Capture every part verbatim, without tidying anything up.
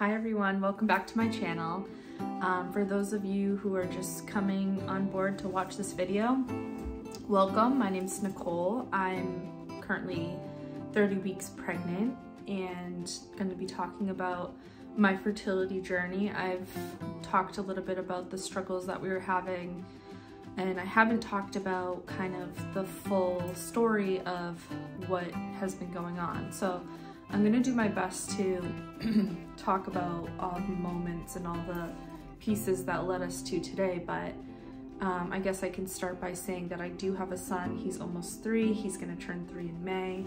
Hi everyone, welcome back to my channel. Um, for those of you who are just coming on board to watch this video, welcome. My name's Nicole. I'm currently thirty weeks pregnant and going to be talking about my fertility journey. I've talked a little bit about the struggles that we were having, and I haven't talked about kind of the full story of what has been going on. So I'm gonna do my best to talk about all the moments and all the pieces that led us to today, but um, I guess I can start by saying that I do have a son. He's almost three, he's gonna turn three in May,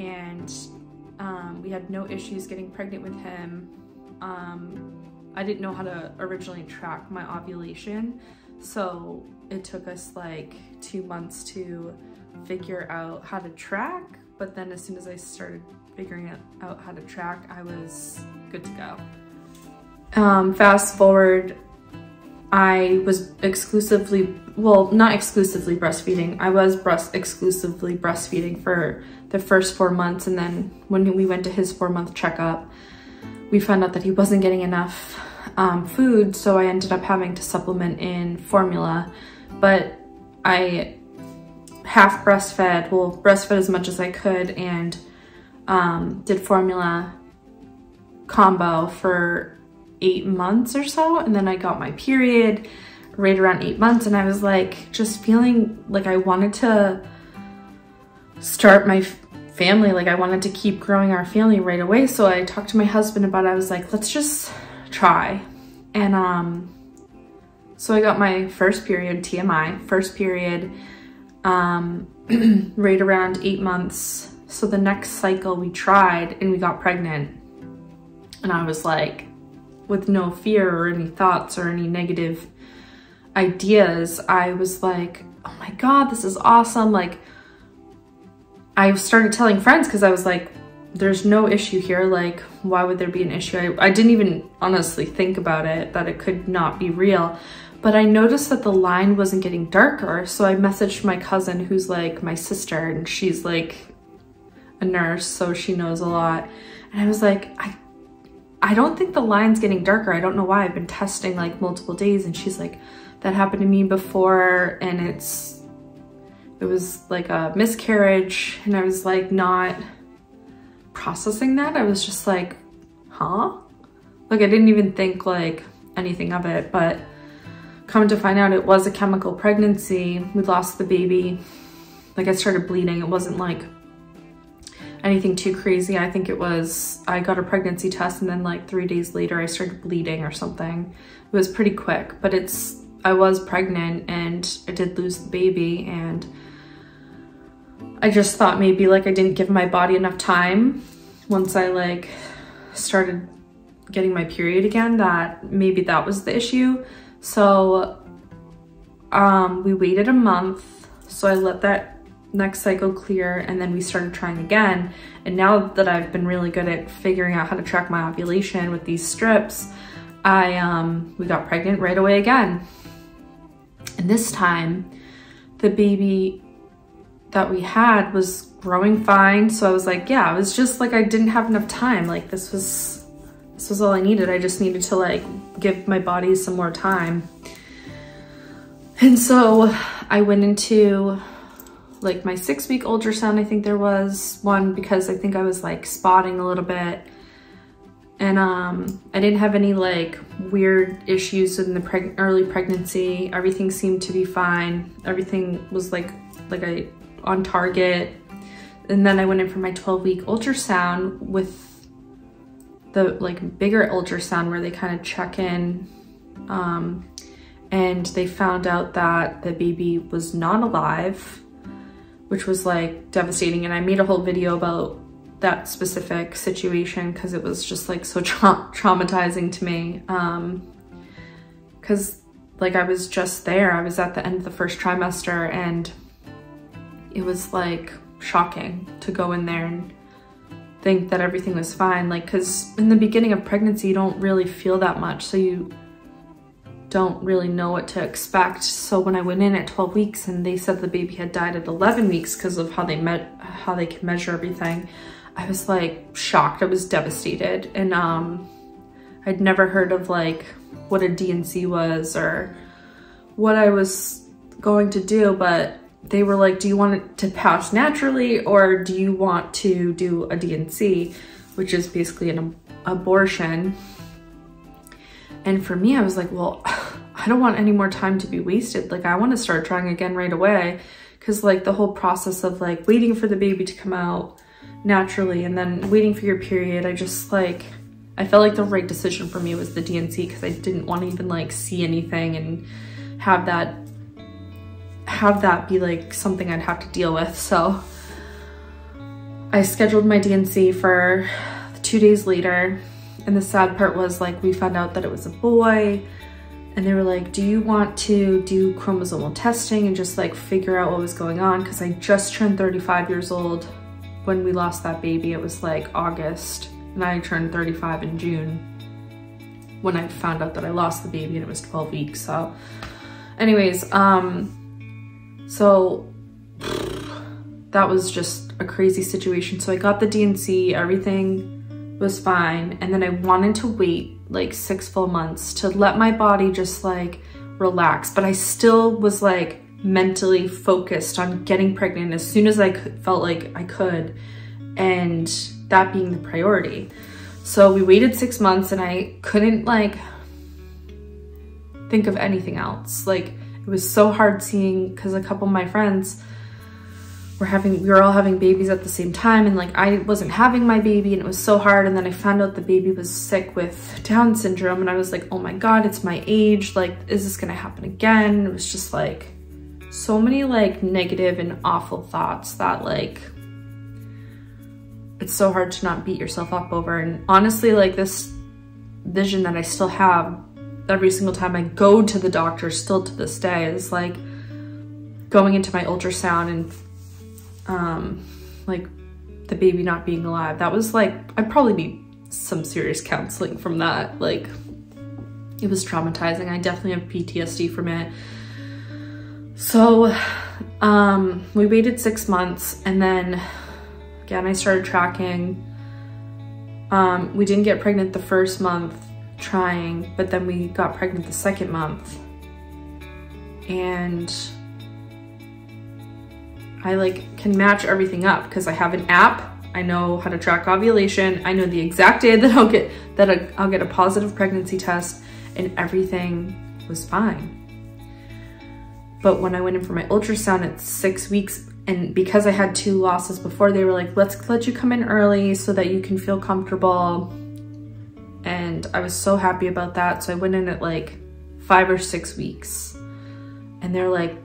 and um, we had no issues getting pregnant with him. Um, I didn't know how to originally track my ovulation, so it took us like two months to figure out how to track, but then as soon as I started figuring out how to track, I was good to go. Um, fast forward, I was exclusively, well, not exclusively breastfeeding. I was breast exclusively breastfeeding for the first four months. And then when we went to his four month checkup, we found out that he wasn't getting enough um, food. So I ended up having to supplement in formula, but I half breastfed, well, breastfed as much as I could, and Um, did formula combo for eight months or so, and then I got my period right around eight months, and I was like just feeling like I wanted to start my family, like I wanted to keep growing our family right away. So I talked to my husband about it. I was like, let's just try. And um, so I got my first period, T M I, first period um, right around eight months. So the next cycle we tried and we got pregnant, and I was like, with no fear or any thoughts or any negative ideas, I was like, oh my God, this is awesome. Like, I started telling friends because I was like, there's no issue here. Like, why would there be an issue? I, I didn't even honestly think about it, that it could not be real. But I noticed that the line wasn't getting darker. So I messaged my cousin, who's like my sister, and she's like a nurse, so she knows a lot, and I was like, I I don't think the line's getting darker. I don't know why. I've been testing like multiple days. And she's like, that happened to me before, and it's it was like a miscarriage. And I was like, not processing that. I was just like, huh? Like, I didn't even think like anything of it. But come to find out, it was a chemical pregnancy. We lost the baby. Like, I started bleeding. It wasn't like anything too crazy. I think it was, I got a pregnancy test, and then like three days later I started bleeding or something. It was pretty quick, but it's, I was pregnant, and I did lose the baby, and I just thought maybe like I didn't give my body enough time once I like started getting my period again, that maybe that was the issue. So um, we waited a month, so I let that next cycle clear, and then we started trying again. And now that I've been really good at figuring out how to track my ovulation with these strips, I um we got pregnant right away again, and this time the baby that we had was growing fine. So I was like, yeah, it was just like I didn't have enough time. Like, this was this was all I needed. I just needed to like give my body some more time. And so I went into like my six week ultrasound. I think there was one because I think I was like spotting a little bit, and um, I didn't have any like weird issues in the preg early pregnancy. Everything seemed to be fine. Everything was like, like I on target. And then I went in for my twelve week ultrasound, with the like bigger ultrasound where they kind of check in, um, and they found out that the baby was not alive, which was like devastating. And I made a whole video about that specific situation because it was just like so tra traumatizing to me. Um, Cause like I was just there, I was at the end of the first trimester, and it was like shocking to go in there and think that everything was fine. Like, cause in the beginning of pregnancy, you don't really feel that much. So you don't really know what to expect. So when I went in at twelve weeks and they said the baby had died at eleven weeks because of how they met how they can measure everything, I was like shocked. I was devastated. And um I'd never heard of like what a D and C was or what I was going to do, but they were like, do you want it to pouch naturally or do you want to do a D and C, which is basically an abortion? And for me, I was like, well, I don't want any more time to be wasted. Like, I want to start trying again right away, because like the whole process of like waiting for the baby to come out naturally and then waiting for your period, I just like, I felt like the right decision for me was the D and C, because I didn't want to even like see anything and have that have that be like something I'd have to deal with. So I scheduled my D and C for two days later, and the sad part was like we found out that it was a boy, and they were like, do you want to do chromosomal testing and just like figure out what was going on? Because I just turned thirty-five years old when we lost that baby. It was like August, and I turned thirty-five in June when I found out that I lost the baby, and it was twelve weeks. So anyways, um so that was just a crazy situation. So I got the D and C, everything was fine, and then I wanted to wait like six full months to let my body just like relax, but I still was like mentally focused on getting pregnant as soon as I felt like I could, and that being the priority. So we waited six months and I couldn't like think of anything else. Like, it was so hard seeing, because a couple of my friends were having, we were all having babies at the same time, and like I wasn't having my baby, and it was so hard. And then I found out the baby was sick with Down syndrome, and I was like, oh my God, it's my age. Like, is this gonna happen again? It was just like so many like negative and awful thoughts that like, it's so hard to not beat yourself up over. And honestly, like this vision that I still have every single time I go to the doctor still to this day is like going into my ultrasound and um like the baby not being alive. That was like, I'd probably need some serious counseling from that. Like, it was traumatizing. I definitely have P T S D from it. So um we waited six months, and then again I started tracking. Um we didn't get pregnant the first month trying, but then we got pregnant the second month, and I like can match everything up because I have an app. I know how to track ovulation. I know the exact day that I'll get that I'll get a positive pregnancy test, and everything was fine. But when I went in for my ultrasound at six weeks, and because I had two losses before, they were like, let's let you come in early so that you can feel comfortable. And I was so happy about that. So I went in at like five or six weeks and they're like,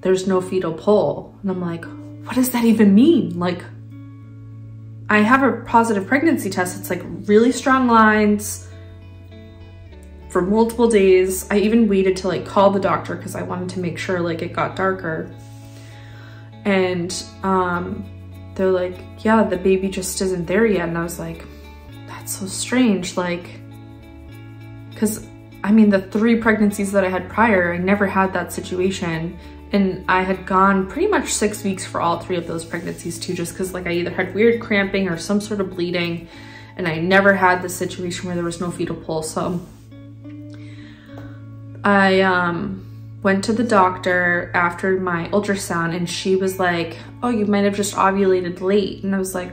there's no fetal pull. And I'm like, what does that even mean? Like, I have a positive pregnancy test. It's like really strong lines for multiple days. I even waited to like call the doctor because I wanted to make sure like it got darker. And um, they're like, yeah, the baby just isn't there yet. And I was like, so strange, like, because I mean the three pregnancies that I had prior, I never had that situation, and I had gone pretty much six weeks for all three of those pregnancies too, just because like I either had weird cramping or some sort of bleeding, and I never had the situation where there was no fetal pull. So I um went to the doctor after my ultrasound, and she was like, oh, you might have just ovulated late. And I was like,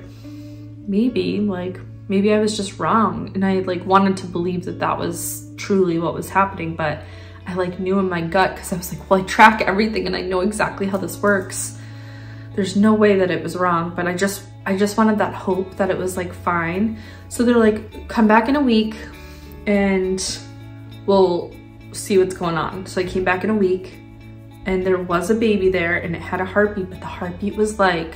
maybe like Maybe I was just wrong, and I like wanted to believe that that was truly what was happening, but I like knew in my gut because I was like, well, I track everything and I know exactly how this works. There's no way that it was wrong, but I just I just wanted that hope that it was like fine. So they're like, come back in a week and we'll see what's going on. So I came back in a week, and there was a baby there, and it had a heartbeat, but the heartbeat was like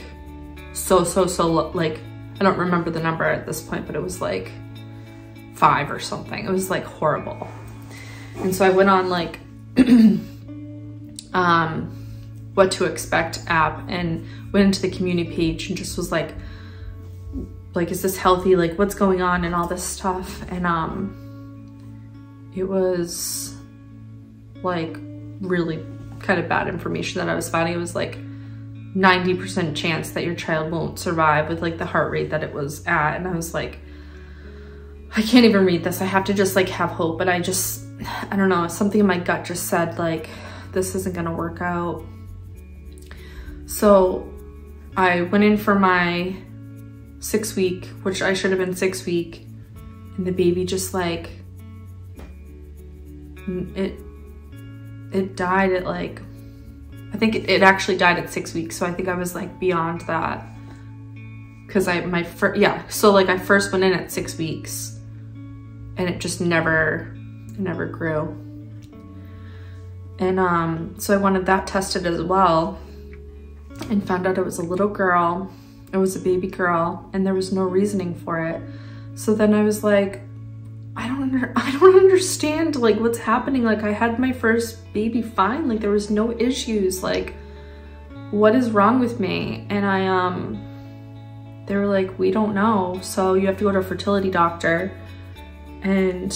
so so so like, I don't remember the number at this point, but it was like five or something. It was like horrible. And so I went on like um, what to expect app, and went into the community page and just was like, like, is this healthy? Like, what's going on? And all this stuff. And um, it was like really kind of bad information that I was finding. It was like ninety percent chance that your child won't survive with like the heart rate that it was at. And I was like, I can't even read this. I have to just like have hope. And I just, I don't know, something in my gut just said like, this isn't gonna work out. So I went in for my six week, which I should have been six week. And the baby just like, it, it died at like, I think it, it actually died at six weeks. So I think I was like beyond that. Cause I, my first, yeah. So like I first went in at six weeks and it just never, never grew. And um, so I wanted that tested as well and found out it was a little girl. It was a baby girl and there was no reasoning for it. So then I was like, I don't, under I don't understand like what's happening. Like I had my first baby fine. Like there was no issues. Like what is wrong with me? And I, um, they were like, we don't know. So you have to go to a fertility doctor and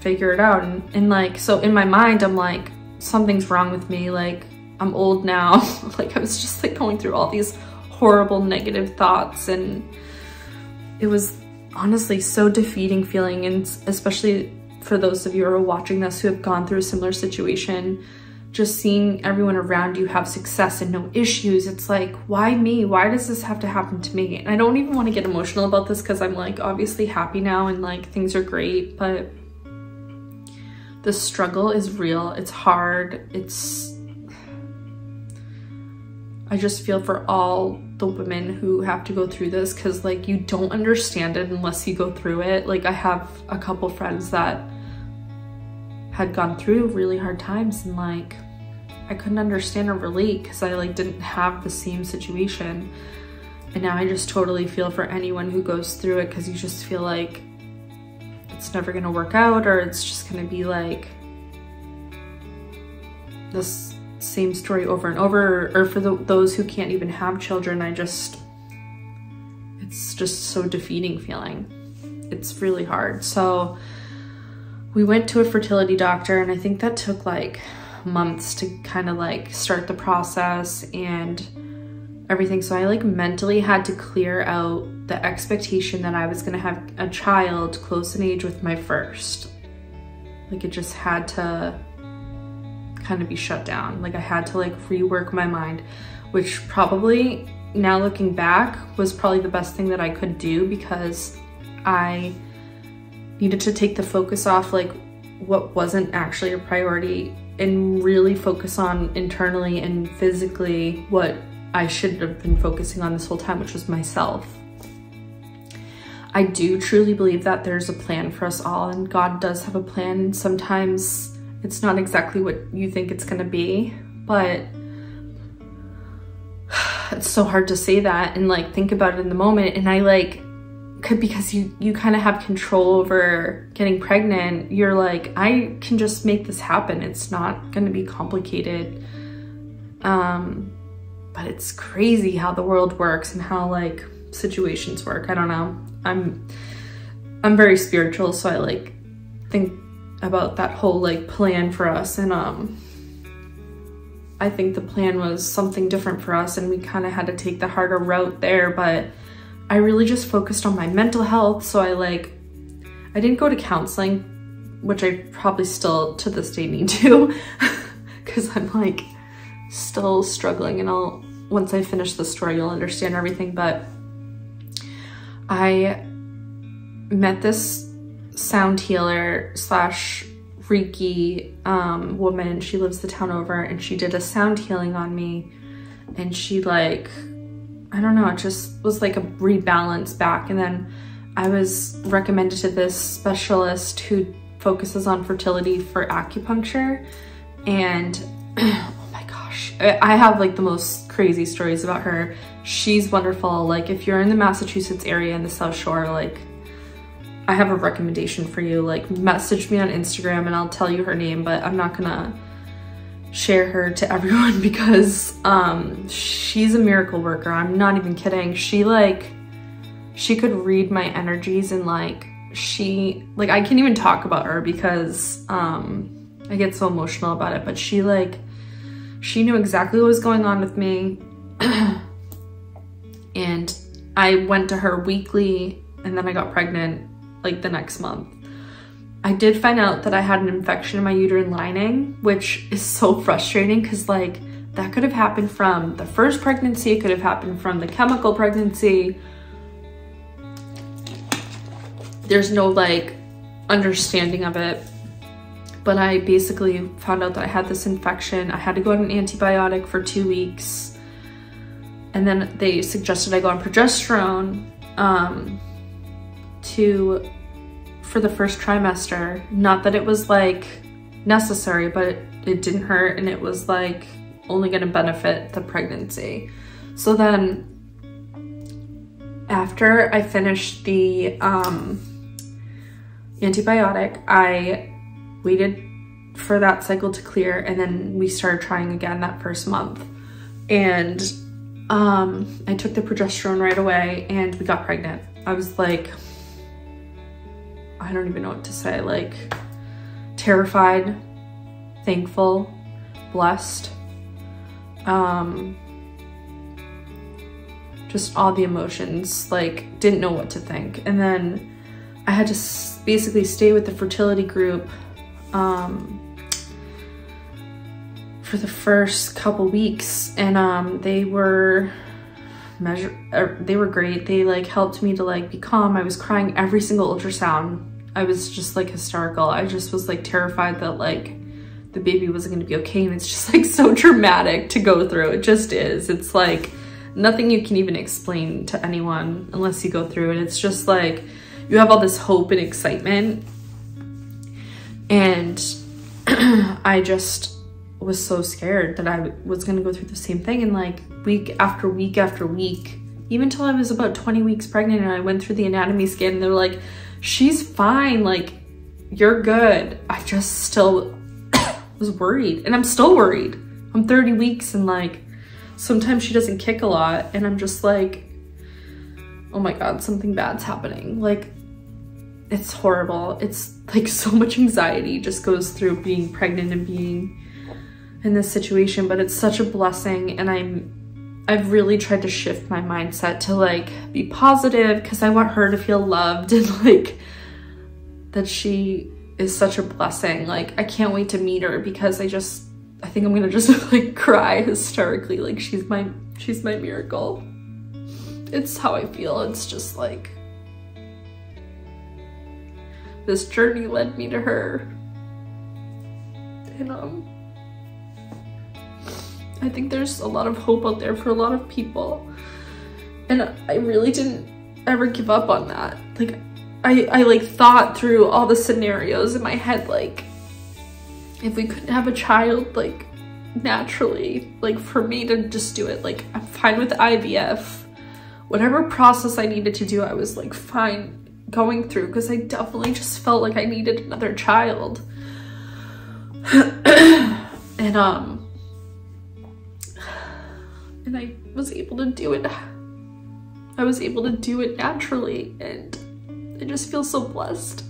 figure it out. And, and like, so in my mind, I'm like, something's wrong with me. Like I'm old now. Like I was just like going through all these horrible negative thoughts. And it was honestly so defeating feeling. And especially for those of you who are watching this who have gone through a similar situation, just seeing everyone around you have success and no issues. It's like, why me? Why does this have to happen to me? And I don't even want to get emotional about this because I'm like obviously happy now and like things are great, but the struggle is real. It's hard. It's, I just feel for all the women who have to go through this because like you don't understand it unless you go through it. Like I have a couple friends that had gone through really hard times and like I couldn't understand or relate because I like didn't have the same situation. And now I just totally feel for anyone who goes through it because you just feel like it's never gonna work out or it's just gonna be like this same story over and over. Or for the, those who can't even have children, I just, it's just so defeating feeling. It's really hard. So we went to a fertility doctor and I think that took like months to kind of like start the process and everything. So I like mentally had to clear out the expectation that I was gonna have a child close in age with my first. Like it just had to kind of be shut down. Like I had to like rework my mind, which probably now looking back was probably the best thing that I could do because I needed to take the focus off like what wasn't actually a priority and really focus on internally and physically what I should have been focusing on this whole time, which was myself. I do truly believe that there's a plan for us all and God does have a plan. Sometimes it's not exactly what you think it's gonna be, but it's so hard to say that and like think about it in the moment. And I like, could because you you kind of have control over getting pregnant. You're like, I can just make this happen. It's not going to be complicated. Um but it's crazy how the world works and how like situations work. I don't know. I'm I'm very spiritual, so I like think about that whole like plan for us. And um I think the plan was something different for us and we kind of had to take the harder route there, but I really just focused on my mental health. So I like, I didn't go to counseling, which I probably still to this day need to, because I'm like still struggling and I'll, once I finish the story, you'll understand everything. But I met this sound healer slash Reiki um, woman. She lives the town over and she did a sound healing on me and she like, I don't know, it just was like a rebalance back. And then I was recommended to this specialist who focuses on fertility for acupuncture. And oh my gosh, I have like the most crazy stories about her. She's wonderful. Like if you're in the Massachusetts area in the South Shore, like I have a recommendation for you. Like message me on Instagram and I'll tell you her name, but I'm not gonna share her to everyone because um she's a miracle worker. I'm not even kidding. She like she could read my energies and like she like I can't even talk about her because um I get so emotional about it, but she like she knew exactly what was going on with me. And I went to her weekly and then I got pregnant like the next month. I did find out that I had an infection in my uterine lining, which is so frustrating because like that could have happened from the first pregnancy, it could have happened from the chemical pregnancy. There's no like understanding of it. But I basically found out that I had this infection. I had to go on an antibiotic for two weeks. And then they suggested I go on progesterone um, to, for the first trimester. Not that it was like necessary, but it, it didn't hurt and it was like only gonna benefit the pregnancy. So then after I finished the um, antibiotic, I waited for that cycle to clear and then we started trying again that first month. And um, I took the progesterone right away and we got pregnant. I was like, I don't even know what to say, like terrified, thankful, blessed. Um, just all the emotions, like didn't know what to think. And then I had to basically stay with the fertility group um, for the first couple weeks, and um, they were measure er, they were great. They like helped me to like be calm. I was crying every single ultrasound. I was just like hysterical. I just was like terrified that like the baby wasn't gonna be okay, and it's just like so traumatic to go through. It just is. It's like nothing you can even explain to anyone unless you go through it. It's just like you have all this hope and excitement. And I just was so scared that I was gonna go through the same thing. And like week after week after week, even till I was about twenty weeks pregnant and I went through the anatomy scan and they were like, she's fine, like, you're good. I just still was worried, and I'm still worried. I'm thirty weeks and like, sometimes she doesn't kick a lot and I'm just like, oh my God, something bad's happening. Like, it's horrible. It's like so much anxiety just goes through being pregnant and being in this situation, but it's such a blessing. And I'm, I've really tried to shift my mindset to like be positive because I want her to feel loved and like that she is such a blessing. Like, I can't wait to meet her because I just, I think I'm gonna just like cry hysterically. Like she's my, she's my miracle. It's how I feel. It's just like, this journey led me to her. And um, I think there's a lot of hope out there for a lot of people. And I really didn't ever give up on that. Like I, I like thought through all the scenarios in my head, like if we couldn't have a child, like naturally, like for me to just do it, like I'm fine with I V F. Whatever process I needed to do, I was like fine going through because I definitely just felt like I needed another child. and um, and I was able to do it. I was able to do it naturally, and I just feel so blessed.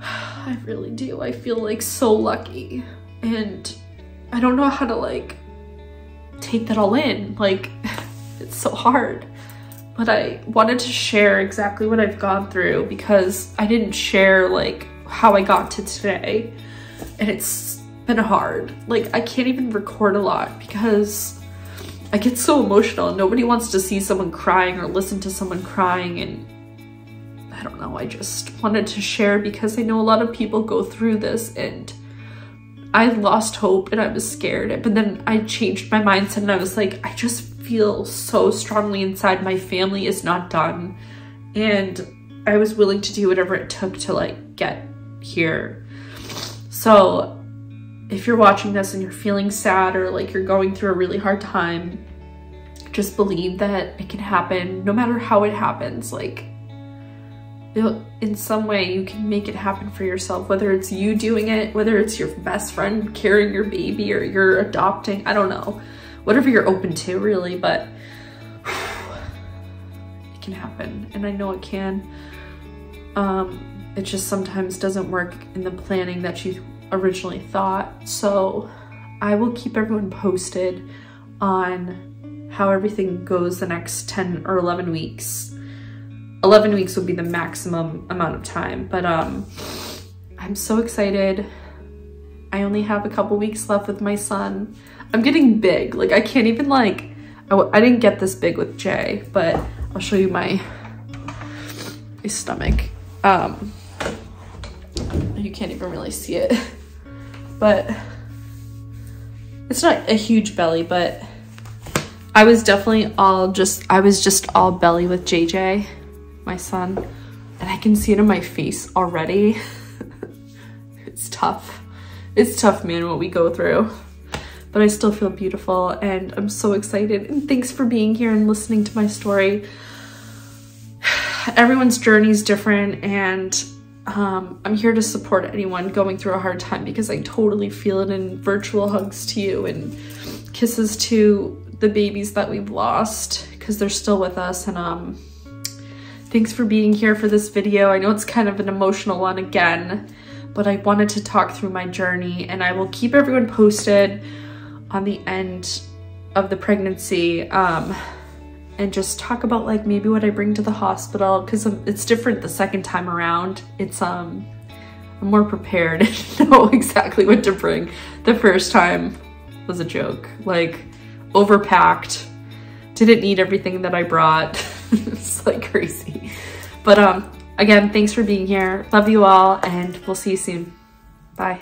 I really do. I feel like so lucky, and I don't know how to like take that all in. Like, it's so hard, but I wanted to share exactly what I've gone through because I didn't share like how I got to today, and it's been hard. Like, I can't even record a lot because I get so emotional. Nobody wants to see someone crying or listen to someone crying, and I don't know, I just wanted to share because I know a lot of people go through this, and I lost hope and I was scared, but then I changed my mindset and I was like, I just feel so strongly inside my family is not done, and I was willing to do whatever it took to like get here. So if you're watching this and you're feeling sad or like you're going through a really hard time, just believe that it can happen no matter how it happens. Like, in some way you can make it happen for yourself, whether it's you doing it, whether it's your best friend carrying your baby, or you're adopting, I don't know, whatever you're open to really, but it can happen, and I know it can. Um, it just sometimes doesn't work in the planning that you originally thought. So I will keep everyone posted on how everything goes the next ten or eleven weeks. eleven weeks would be the maximum amount of time, but um, I'm so excited. I only have a couple weeks left with my son. I'm getting big. Like I can't even like, I, w I didn't get this big with Jay, but I'll show you my, my stomach. Um, you can't even really see it, but it's not a huge belly, but I was definitely all just, I was just all belly with J J, my son, and I can see it in my face already. It's tough. It's tough, man, what we go through, but I still feel beautiful and I'm so excited. And thanks for being here and listening to my story. Everyone's journey is different, and um, I'm here to support anyone going through a hard time, because I totally feel it. In virtual hugs to you and kisses to the babies that we've lost, because they're still with us. And um, thanks for being here for this video. I know it's kind of an emotional one again, but I wanted to talk through my journey, and I will keep everyone posted on the end of the pregnancy, um, and just talk about like maybe what I bring to the hospital, because it's different the second time around. It's um, I'm more prepared to know exactly what to bring. The first time was a joke, like overpacked, didn't need everything that I brought. It's like crazy, but um. Again, thanks for being here. Love you all, and we'll see you soon. Bye.